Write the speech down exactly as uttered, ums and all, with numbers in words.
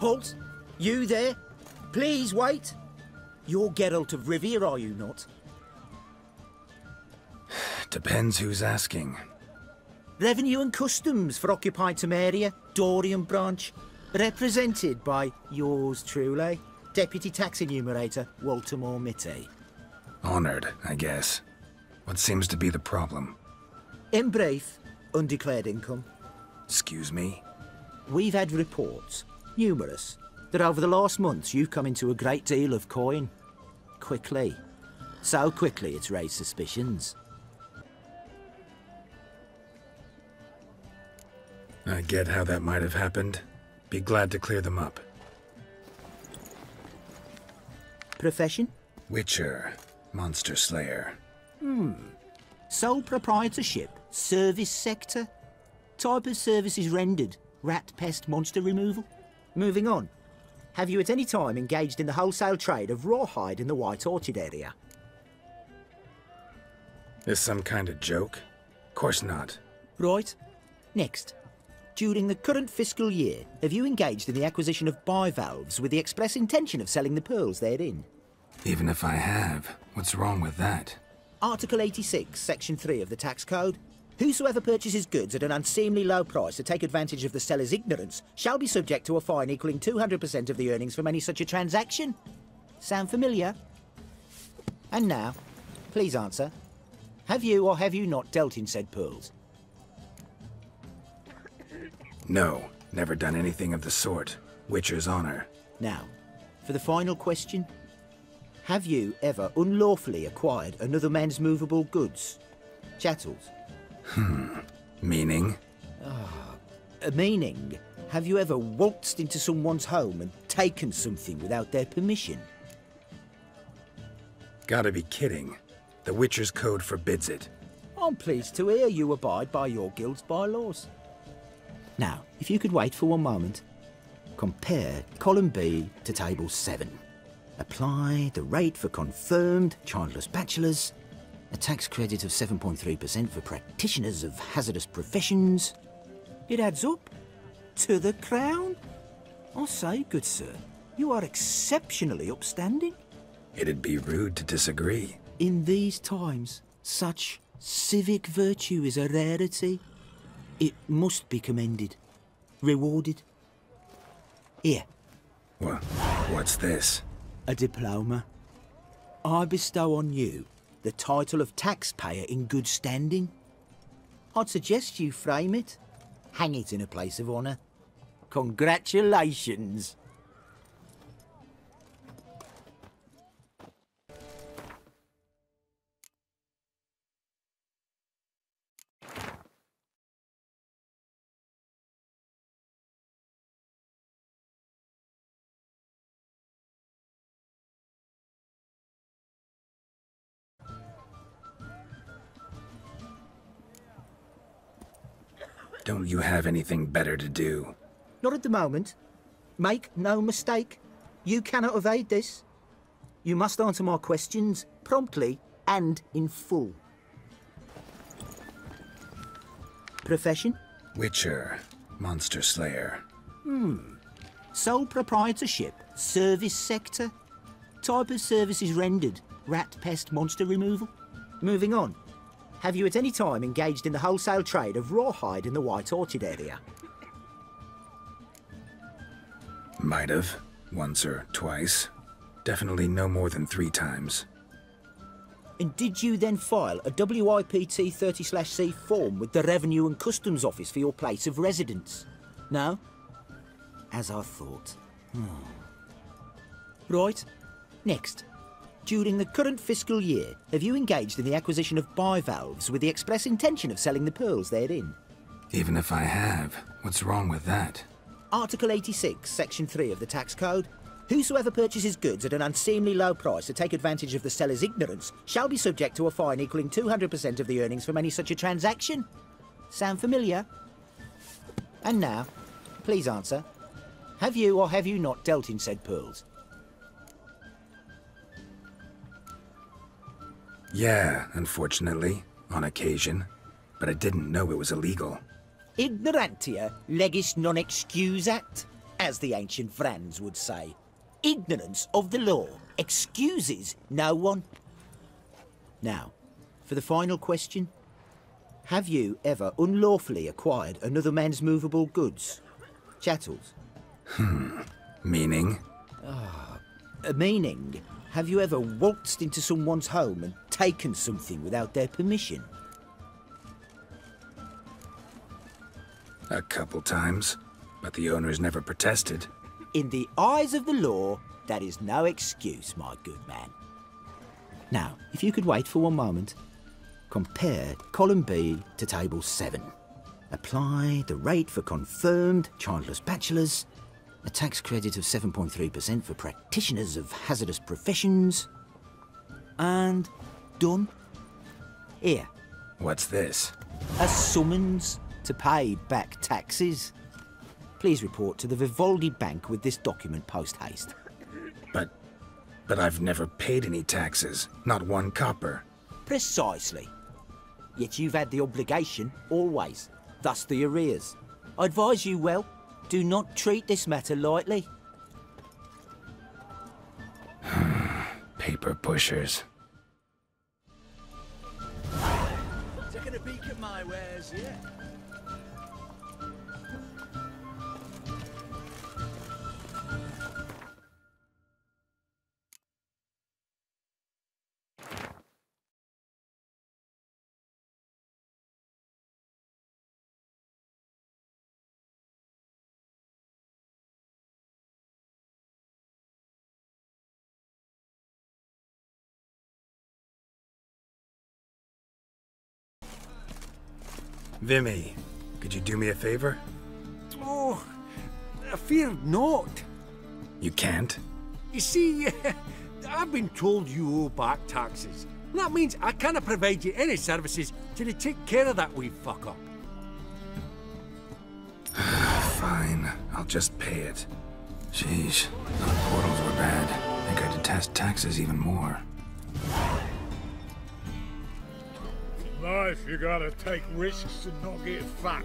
Halt! You there? Please wait! You're Geralt of Rivia, are you not? Depends who's asking. Revenue and Customs for occupied Temeria, Dorian Branch, represented by yours truly, Deputy Tax Enumerator Waltermore Mitty. Honored, I guess. What seems to be the problem? In brief, undeclared income. Excuse me? We've had reports, numerous, that over the last months you've come into a great deal of coin. Quickly. So quickly it's raised suspicions. I get how that might have happened. Be glad to clear them up. Profession? Witcher. Monster Slayer. Hmm. Sole proprietorship. Service sector. Type of services rendered. Rat, pest, monster removal. Moving on. Have you at any time engaged in the wholesale trade of rawhide in the White Orchard area? Is some kind of joke? Of course not. Right. Next. During the current fiscal year, have you engaged in the acquisition of bivalves with the express intention of selling the pearls therein? Even if I have, what's wrong with that? Article eighty-six, Section three of the Tax Code. Whosoever purchases goods at an unseemly low price to take advantage of the seller's ignorance shall be subject to a fine equaling two hundred percent of the earnings from any such a transaction. Sound familiar? And now, please answer. Have you or have you not dealt in said pearls? No, never done anything of the sort. Witcher's honor. Now, for the final question. Have you ever unlawfully acquired another man's movable goods? Chattels. Hmm. Meaning? Oh, a meaning? Have you ever waltzed into someone's home and taken something without their permission? Gotta be kidding. The Witcher's Code forbids it. I'm pleased to hear you abide by your guild's bylaws. Now, if you could wait for one moment, compare column B to table seven. Apply the rate for confirmed childless bachelors, a tax credit of seven point three percent for practitioners of hazardous professions. It adds up to the crown. I say, good sir, you are exceptionally upstanding. It'd be rude to disagree. In these times, such civic virtue is a rarity. It must be commended, rewarded. Here. What? What's this? A diploma. I bestow on you the title of taxpayer in good standing. I'd suggest you frame it, hang it in a place of honour. Congratulations. Don't you have anything better to do? Not at the moment. Make no mistake. You cannot evade this. You must answer my questions promptly and in full. Profession? Witcher. Monster Slayer. Hmm. Sole proprietorship. Service sector. Type of services rendered. Rat, pest, monster removal. Moving on. Have you at any time engaged in the wholesale trade of rawhide in the White Orchard area? Might have. Once or twice. Definitely no more than three times. And did you then file a W I P T thirty slash C form with the Revenue and Customs Office for your place of residence? No? As I thought. Hmm. Right. Next. During the current fiscal year, have you engaged in the acquisition of bivalves with the express intention of selling the pearls therein? Even if I have, what's wrong with that? Article eighty-six, Section three of the Tax Code. Whosoever purchases goods at an unseemly low price to take advantage of the seller's ignorance shall be subject to a fine equaling two hundred percent of the earnings from any such a transaction. Sound familiar? And now, please answer. Have you or have you not dealt in said pearls? Yeah, unfortunately, on occasion. But I didn't know it was illegal. Ignorantia legis non excusa, as the ancient Franks would say. Ignorance of the law excuses no one. Now, for the final question, have you ever unlawfully acquired another man's movable goods? Chattels. Hmm. Meaning? Ah, uh, meaning. Have you ever waltzed into someone's home and taken something without their permission? A couple times, but the owners never protested. In the eyes of the law, that is no excuse, my good man. Now, if you could wait for one moment, compare column B to table seven. Apply the rate for confirmed childless bachelors, a tax credit of seven point three percent for practitioners of hazardous professions, and done. Here. What's this? A summons to pay back taxes. Please report to the Vivaldi Bank with this document post-haste. But... but I've never paid any taxes, not one copper. Precisely. Yet you've had the obligation, always, thus the arrears. I advise you well. Do not treat this matter lightly. Paper pushers. Taking a peek at my wares here. Vimy, could you do me a favor? Oh, I fear not. You can't? You see, I've been told you owe back taxes. That means I cannot provide you any services till you take care of that wee fuck-up. Fine, I'll just pay it. Jeez, those portals were bad. I think I detest taxes even more. Life, you gotta take risks and not get fucked.